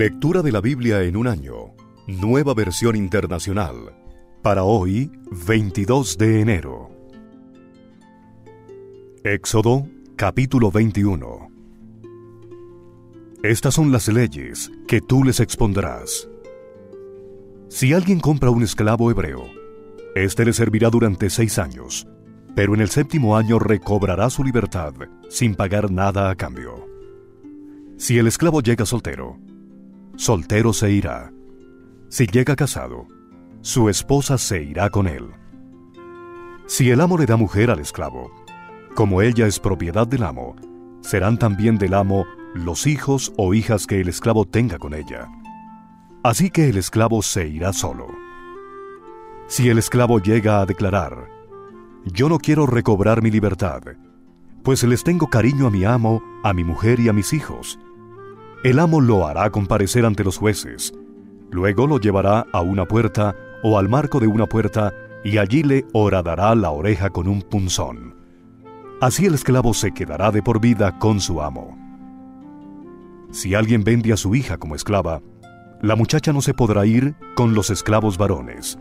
Lectura de la Biblia en un año. Nueva Versión Internacional. Para hoy, 22 de enero. Éxodo, capítulo 21. Estas son las leyes que tú les expondrás. Si alguien compra un esclavo hebreo, éste le servirá durante 6 años, pero en el 7º año recobrará su libertad sin pagar nada a cambio. Si el esclavo llega soltero, soltero se irá. Si llega casado, su esposa se irá con él. Si el amo le da mujer al esclavo, como ella es propiedad del amo, serán también del amo los hijos o hijas que el esclavo tenga con ella. Así que el esclavo se irá solo. Si el esclavo llega a declarar, yo no quiero recobrar mi libertad, pues les tengo cariño a mi amo, a mi mujer y a mis hijos, el amo lo hará comparecer ante los jueces. Luego lo llevará a una puerta o al marco de una puerta y allí le horadará la oreja con un punzón. Así el esclavo se quedará de por vida con su amo. Si alguien vende a su hija como esclava, la muchacha no se podrá ir con los esclavos varones.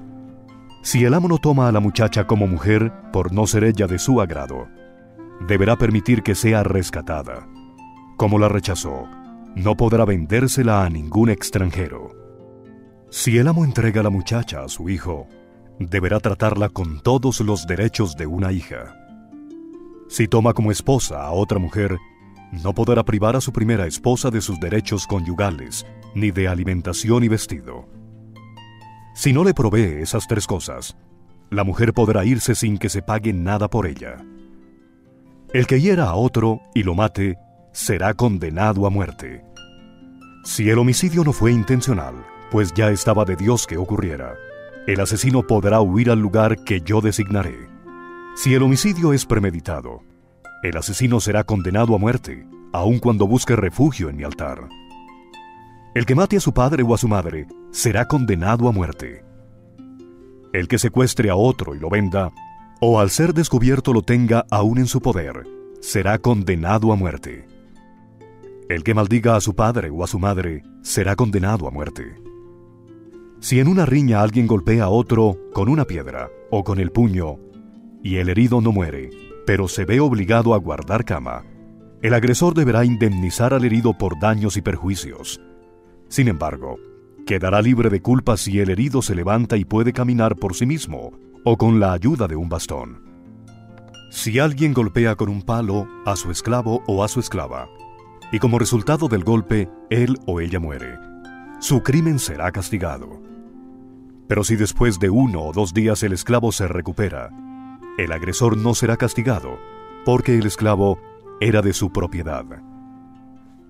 Si el amo no toma a la muchacha como mujer por no ser ella de su agrado, deberá permitir que sea rescatada. Como la rechazó, no podrá vendérsela a ningún extranjero. Si el amo entrega a la muchacha a su hijo, deberá tratarla con todos los derechos de una hija. Si toma como esposa a otra mujer, no podrá privar a su primera esposa de sus derechos conyugales, ni de alimentación y vestido. Si no le provee esas 3 cosas, la mujer podrá irse sin que se pague nada por ella. El que hiera a otro y lo mate, será condenado a muerte. Si el homicidio no fue intencional, pues ya estaba de Dios que ocurriera, el asesino podrá huir al lugar que yo designaré. Si el homicidio es premeditado, el asesino será condenado a muerte, aun cuando busque refugio en mi altar. El que mate a su padre o a su madre será condenado a muerte. El que secuestre a otro y lo venda, o al ser descubierto lo tenga aún en su poder, será condenado a muerte. El que maldiga a su padre o a su madre será condenado a muerte. Si en una riña alguien golpea a otro con una piedra o con el puño, y el herido no muere, pero se ve obligado a guardar cama, el agresor deberá indemnizar al herido por daños y perjuicios. Sin embargo, quedará libre de culpa si el herido se levanta y puede caminar por sí mismo o con la ayuda de un bastón. Si alguien golpea con un palo a su esclavo o a su esclava, y como resultado del golpe, él o ella muere, su crimen será castigado. Pero si después de 1 o 2 días el esclavo se recupera, el agresor no será castigado, porque el esclavo era de su propiedad.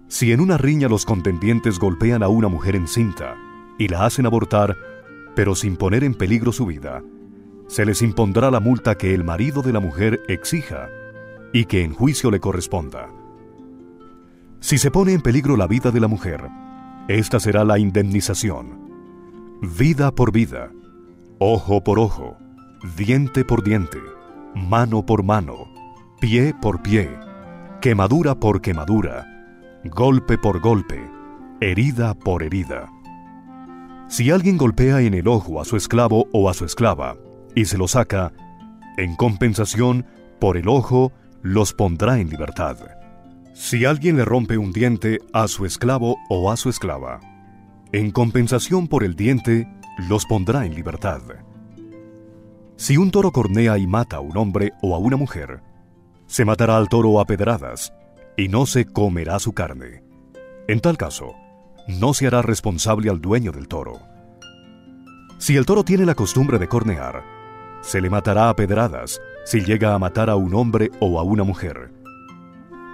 Si en una riña los contendientes golpean a una mujer encinta y la hacen abortar, pero sin poner en peligro su vida, se les impondrá la multa que el marido de la mujer exija y que en juicio le corresponda. Si se pone en peligro la vida de la mujer, esta será la indemnización. Vida por vida, ojo por ojo, diente por diente, mano por mano, pie por pie, quemadura por quemadura, golpe por golpe, herida por herida. Si alguien golpea en el ojo a su esclavo o a su esclava y se lo saca, en compensación por el ojo los pondrá en libertad. Si alguien le rompe un diente a su esclavo o a su esclava, en compensación por el diente los pondrá en libertad. Si un toro cornea y mata a un hombre o a una mujer, se matará al toro a pedradas y no se comerá su carne. En tal caso, no se hará responsable al dueño del toro. Si el toro tiene la costumbre de cornear, se le matará a pedradas si llega a matar a un hombre o a una mujer.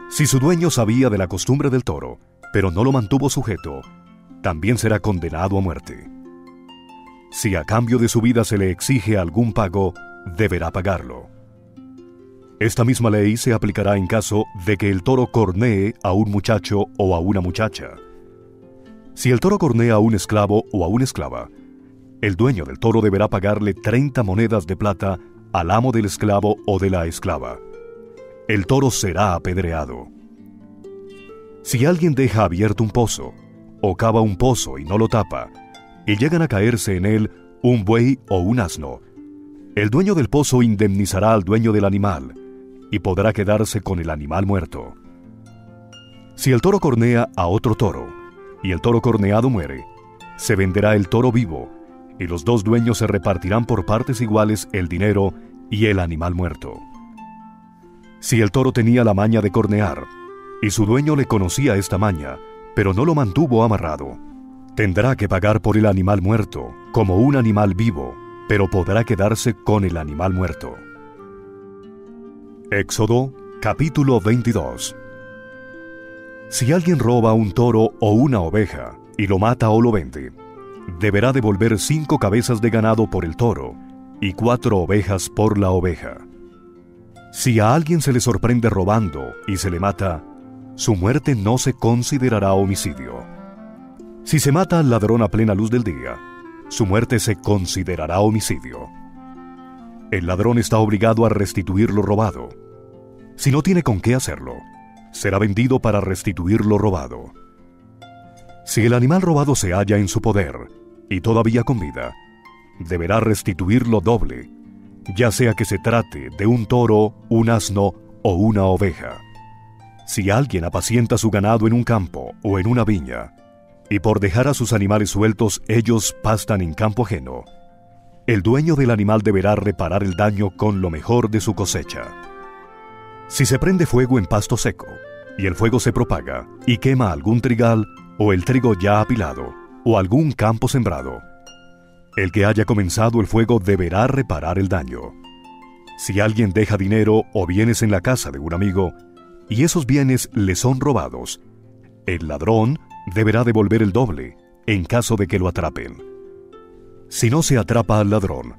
Si su dueño sabía de la costumbre del toro, pero no lo mantuvo sujeto, también será condenado a muerte. Si a cambio de su vida se le exige algún pago, deberá pagarlo. Esta misma ley se aplicará en caso de que el toro cornee a un muchacho o a una muchacha. Si el toro cornea a un esclavo o a una esclava, el dueño del toro deberá pagarle 30 monedas de plata al amo del esclavo o de la esclava. El toro será apedreado. Si alguien deja abierto un pozo o cava un pozo y no lo tapa, y llegan a caerse en él un buey o un asno, el dueño del pozo indemnizará al dueño del animal, y podrá quedarse con el animal muerto. Si el toro cornea a otro toro, y el toro corneado muere, se venderá el toro vivo, y los dos dueños se repartirán por partes iguales el dinero y el animal muerto. Si el toro tenía la maña de cornear, y su dueño le conocía esta maña, pero no lo mantuvo amarrado, tendrá que pagar por el animal muerto, como un animal vivo, pero podrá quedarse con el animal muerto. Éxodo, capítulo 22. Si alguien roba un toro o una oveja, y lo mata o lo vende, deberá devolver 5 cabezas de ganado por el toro, y 4 ovejas por la oveja. Si a alguien se le sorprende robando y se le mata, su muerte no se considerará homicidio. Si se mata al ladrón a plena luz del día, su muerte se considerará homicidio. El ladrón está obligado a restituir lo robado. Si no tiene con qué hacerlo, será vendido para restituir lo robado. Si el animal robado se halla en su poder, y todavía con vida, deberá restituirlo doble, ya sea que se trate de un toro, un asno o una oveja. Si alguien apacienta su ganado en un campo o en una viña, y por dejar a sus animales sueltos ellos pastan en campo ajeno, el dueño del animal deberá reparar el daño con lo mejor de su cosecha. Si se prende fuego en pasto seco, y el fuego se propaga y quema algún trigal o el trigo ya apilado, o algún campo sembrado, el que haya comenzado el fuego deberá reparar el daño. Si alguien deja dinero o bienes en la casa de un amigo, y esos bienes le son robados, el ladrón deberá devolver el doble, en caso de que lo atrapen. Si no se atrapa al ladrón,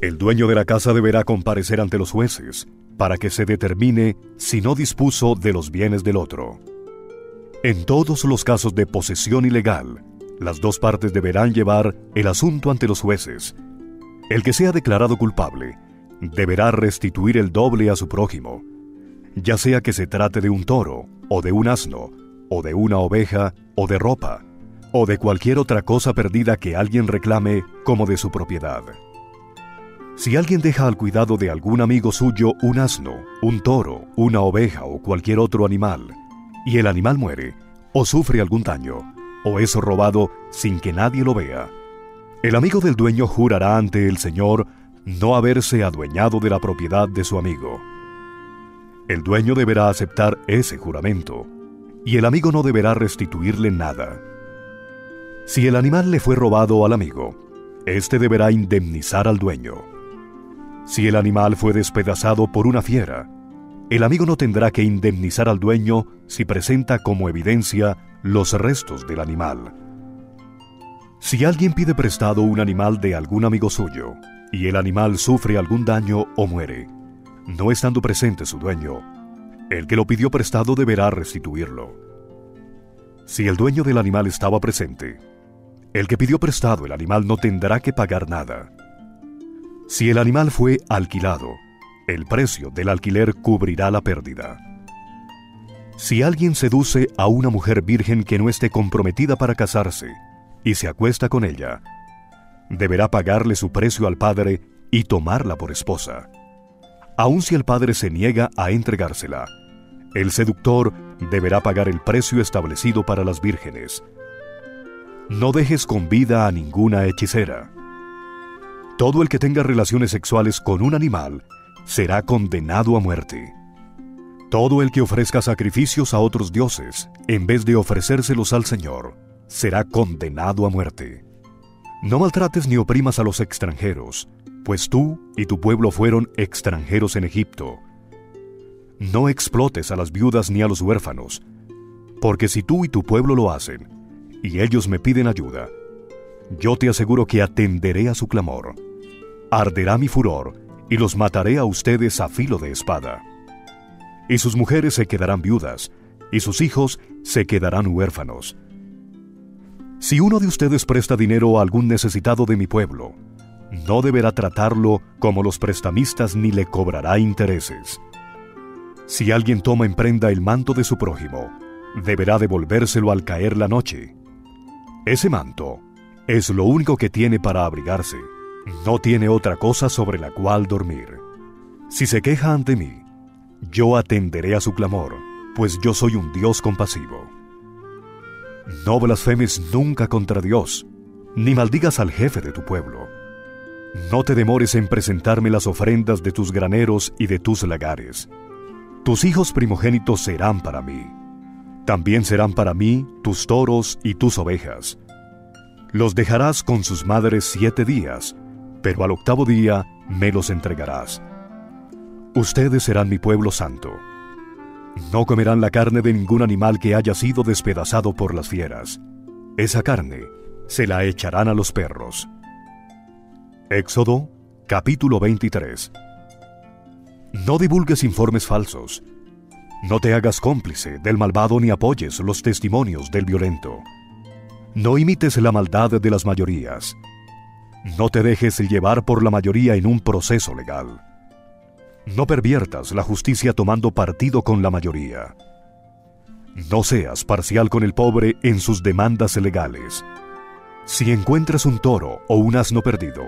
el dueño de la casa deberá comparecer ante los jueces, para que se determine si no dispuso de los bienes del otro. En todos los casos de posesión ilegal, las dos partes deberán llevar el asunto ante los jueces. El que sea declarado culpable, deberá restituir el doble a su prójimo, ya sea que se trate de un toro, o de un asno, o de una oveja, o de ropa, o de cualquier otra cosa perdida que alguien reclame como de su propiedad. Si alguien deja al cuidado de algún amigo suyo un asno, un toro, una oveja o cualquier otro animal, y el animal muere, o sufre algún daño, o es robado sin que nadie lo vea, el amigo del dueño jurará ante el Señor no haberse adueñado de la propiedad de su amigo. El dueño deberá aceptar ese juramento, y el amigo no deberá restituirle nada. Si el animal le fue robado al amigo, éste deberá indemnizar al dueño. Si el animal fue despedazado por una fiera, el amigo no tendrá que indemnizar al dueño si presenta como evidencia los restos del animal. Si alguien pide prestado un animal de algún amigo suyo, y el animal sufre algún daño o muere, no estando presente su dueño, el que lo pidió prestado deberá restituirlo. Si el dueño del animal estaba presente, el que pidió prestado el animal no tendrá que pagar nada. Si el animal fue alquilado, el precio del alquiler cubrirá la pérdida. Si alguien seduce a una mujer virgen que no esté comprometida para casarse y se acuesta con ella, deberá pagarle su precio al padre y tomarla por esposa. Aun si el padre se niega a entregársela, el seductor deberá pagar el precio establecido para las vírgenes. No dejes con vida a ninguna hechicera. Todo el que tenga relaciones sexuales con un animal será condenado a muerte. Todo el que ofrezca sacrificios a otros dioses, en vez de ofrecérselos al Señor, será condenado a muerte. No maltrates ni oprimas a los extranjeros, pues tú y tu pueblo fueron extranjeros en Egipto. No explotes a las viudas ni a los huérfanos, porque si tú y tu pueblo lo hacen, y ellos me piden ayuda, yo te aseguro que atenderé a su clamor. Arderá mi furor, y los mataré a ustedes a filo de espada. Y sus mujeres se quedarán viudas, y sus hijos se quedarán huérfanos. Si uno de ustedes presta dinero a algún necesitado de mi pueblo, no deberá tratarlo como los prestamistas ni le cobrará intereses. Si alguien toma en prenda el manto de su prójimo, deberá devolvérselo al caer la noche, Ese manto es lo único que tiene para abrigarse. No tiene otra cosa sobre la cual dormir. Si se queja ante mí, yo atenderé a su clamor, pues yo soy un Dios compasivo. No blasfemes nunca contra Dios, ni maldigas al jefe de tu pueblo. No te demores en presentarme las ofrendas de tus graneros y de tus lagares. Tus hijos primogénitos serán para mí. También serán para mí tus toros y tus ovejas. Los dejarás con sus madres 7 días, pero al 8º día me los entregarás. Ustedes serán mi pueblo santo. No comerán la carne de ningún animal que haya sido despedazado por las fieras. Esa carne se la echarán a los perros. Éxodo, capítulo 23. No divulgues informes falsos. No te hagas cómplice del malvado ni apoyes los testimonios del violento. No imites la maldad de las mayorías. No te dejes llevar por la mayoría en un proceso legal. No perviertas la justicia tomando partido con la mayoría. No seas parcial con el pobre en sus demandas legales. Si encuentras un toro o un asno perdido,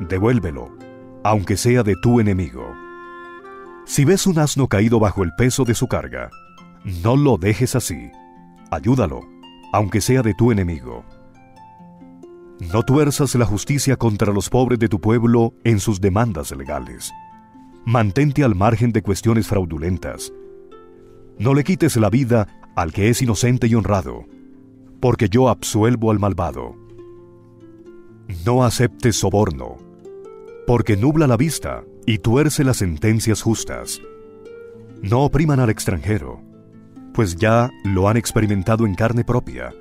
devuélvelo, aunque sea de tu enemigo. Si ves un asno caído bajo el peso de su carga, no lo dejes así. Ayúdalo, aunque sea de tu enemigo. No tuerzas la justicia contra los pobres de tu pueblo en sus demandas legales. Mantente al margen de cuestiones fraudulentas. No le quites la vida al que es inocente y honrado, porque yo absuelvo al malvado. No aceptes soborno, porque nubla la vista y tuerce las sentencias justas. No opriman al extranjero, pues ya lo han experimentado en carne propia.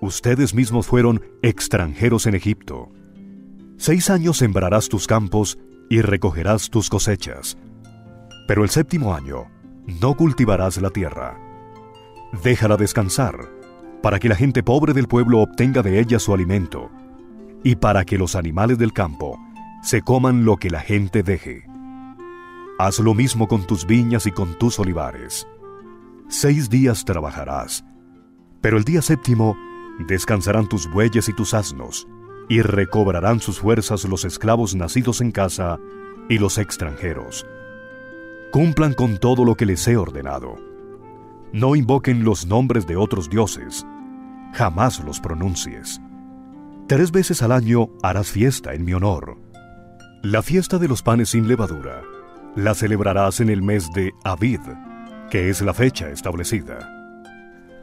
Ustedes mismos fueron extranjeros en Egipto. 6 años sembrarás tus campos y recogerás tus cosechas, pero el 7º año no cultivarás la tierra. Déjala descansar, para que la gente pobre del pueblo obtenga de ella su alimento, y para que los animales del campo se coman lo que la gente deje. Haz lo mismo con tus viñas y con tus olivares. 6 días trabajarás, pero el día 7º descansarán tus bueyes y tus asnos, y recobrarán sus fuerzas los esclavos nacidos en casa y los extranjeros. Cumplan con todo lo que les he ordenado. No invoquen los nombres de otros dioses, jamás los pronuncies. 3 veces al año harás fiesta en mi honor. La fiesta de los panes sin levadura la celebrarás en el mes de Abib, que es la fecha establecida.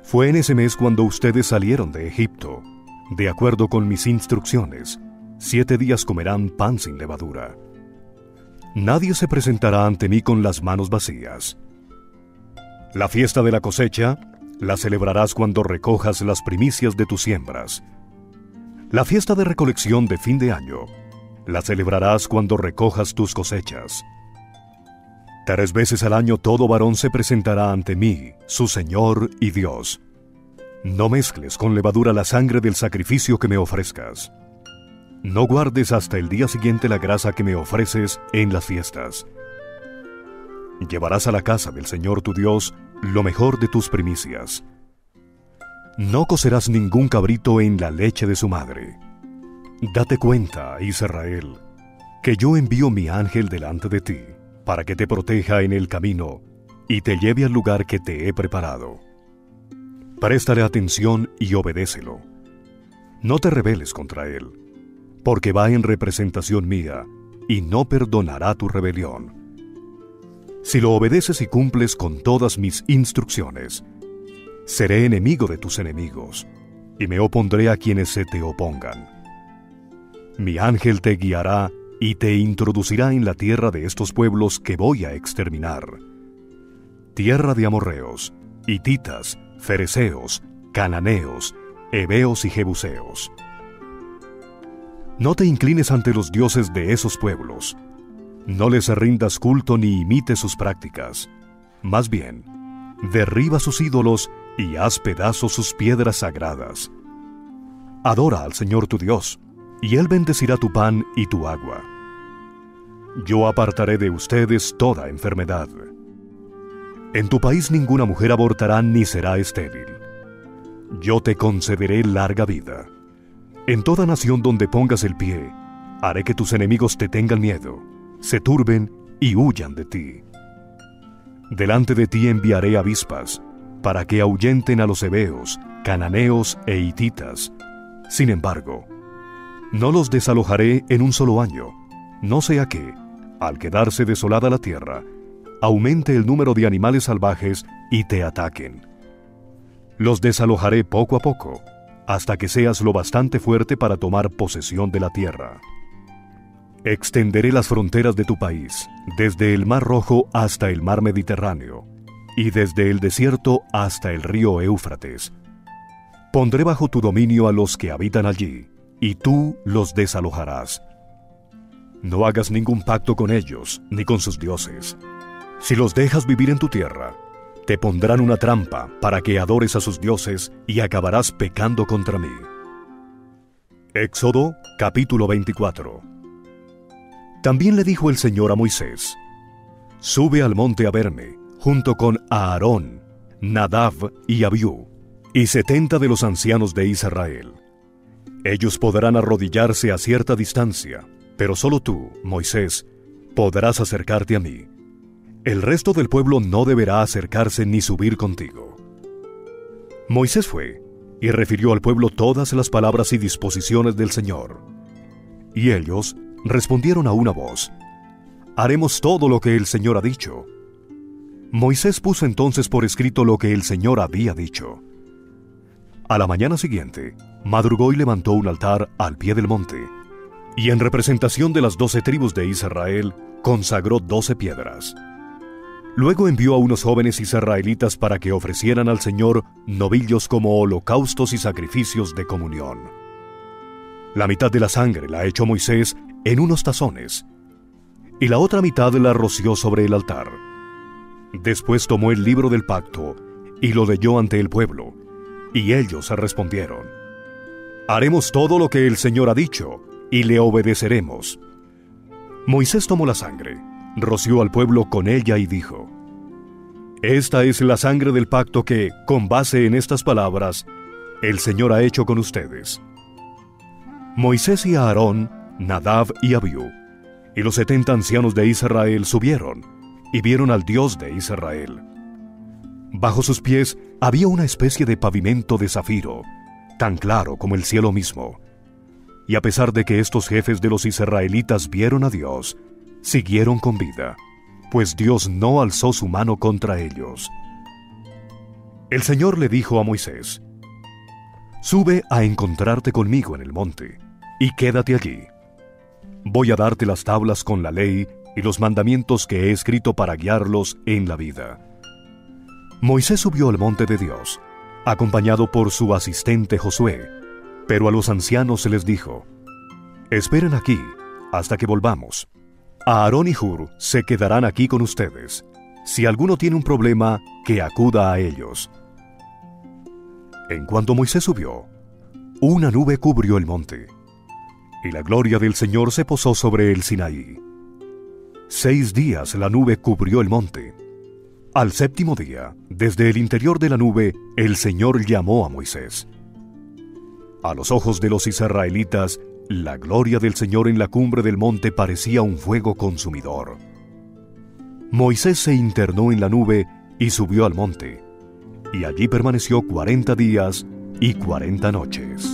Fue en ese mes cuando ustedes salieron de Egipto. De acuerdo con mis instrucciones, 7 días comerán pan sin levadura. Nadie se presentará ante mí con las manos vacías. La fiesta de la cosecha la celebrarás cuando recojas las primicias de tus siembras. La fiesta de recolección de fin de año la celebrarás cuando recojas tus cosechas. 3 veces al año todo varón se presentará ante mí, su Señor y Dios. No mezcles con levadura la sangre del sacrificio que me ofrezcas. No guardes hasta el día siguiente la grasa que me ofreces en las fiestas. Llevarás a la casa del Señor tu Dios lo mejor de tus primicias. No cocerás ningún cabrito en la leche de su madre. Date cuenta, Israel, que yo envío mi ángel delante de ti, para que te proteja en el camino y te lleve al lugar que te he preparado. Préstale atención y obedécelo. No te rebeles contra él, porque va en representación mía y no perdonará tu rebelión. Si lo obedeces y cumples con todas mis instrucciones, seré enemigo de tus enemigos y me opondré a quienes se te opongan. Mi ángel te guiará y te introducirá en la tierra de estos pueblos que voy a exterminar: tierra de amorreos, hititas, fereceos, cananeos, heveos y jebuseos. No te inclines ante los dioses de esos pueblos. No les rindas culto ni imites sus prácticas. Más bien, derriba sus ídolos y haz pedazos sus piedras sagradas. Adora al Señor tu Dios, y Él bendecirá tu pan y tu agua. Yo apartaré de ustedes toda enfermedad. En tu país ninguna mujer abortará ni será estéril. Yo te concederé larga vida, En toda nación donde pongas el pie, haré que tus enemigos te tengan miedo, se turben y huyan de ti. Delante de ti enviaré avispas, para que ahuyenten a los heveos, cananeos e hititas. Sin embargo, no los desalojaré en un solo año, no sea que, al quedarse desolada la tierra, aumente el número de animales salvajes y te ataquen. Los desalojaré poco a poco, hasta que seas lo bastante fuerte para tomar posesión de la tierra. Extenderé las fronteras de tu país, desde el Mar Rojo hasta el Mar Mediterráneo, y desde el desierto hasta el río Éufrates. Pondré bajo tu dominio a los que habitan allí, y tú los desalojarás. No hagas ningún pacto con ellos, ni con sus dioses. Si los dejas vivir en tu tierra, te pondrán una trampa para que adores a sus dioses y acabarás pecando contra mí. Éxodo capítulo 24. También le dijo el Señor a Moisés: Sube al monte a verme, junto con Aarón, Nadab y Abiú, y 70 de los ancianos de Israel. Ellos podrán arrodillarse a cierta distancia, pero solo tú, Moisés, podrás acercarte a mí. El resto del pueblo no deberá acercarse ni subir contigo. Moisés fue, y refirió al pueblo todas las palabras y disposiciones del Señor. Y ellos respondieron a una voz: Haremos todo lo que el Señor ha dicho. Moisés puso entonces por escrito lo que el Señor había dicho. A la mañana siguiente, madrugó y levantó un altar al pie del monte, y en representación de las 12 tribus de Israel, consagró 12 piedras. Luego envió a unos jóvenes israelitas para que ofrecieran al Señor novillos como holocaustos y sacrificios de comunión. La mitad de la sangre la echó Moisés en unos tazones, y la otra mitad la roció sobre el altar. Después tomó el libro del pacto y lo leyó ante el pueblo, y ellos respondieron: Haremos todo lo que el Señor ha dicho, y le obedeceremos. Moisés tomó la sangre, roció al pueblo con ella y dijo: Esta es la sangre del pacto que, con base en estas palabras, el Señor ha hecho con ustedes. Moisés y Aarón, Nadab y Abiú, y los 70 ancianos de Israel subieron, y vieron al Dios de Israel. Bajo sus pies había una especie de pavimento de zafiro, tan claro como el cielo mismo. Y a pesar de que estos jefes de los israelitas vieron a Dios, siguieron con vida, pues Dios no alzó su mano contra ellos. El Señor le dijo a Moisés: Sube a encontrarte conmigo en el monte, y quédate allí. Voy a darte las tablas con la ley y los mandamientos que he escrito para guiarlos en la vida. Moisés subió al monte de Dios, acompañado por su asistente Josué, pero a los ancianos se les dijo: Esperen aquí hasta que volvamos. Aarón y Hur se quedarán aquí con ustedes. Si alguno tiene un problema, que acuda a ellos. En cuanto Moisés subió, una nube cubrió el monte, y la gloria del Señor se posó sobre el Sinaí. 6 días la nube cubrió el monte. Al 7º día, desde el interior de la nube, el Señor llamó a Moisés. A los ojos de los israelitas, la gloria del Señor en la cumbre del monte parecía un fuego consumidor. Moisés se internó en la nube y subió al monte, y allí permaneció 40 días y 40 noches.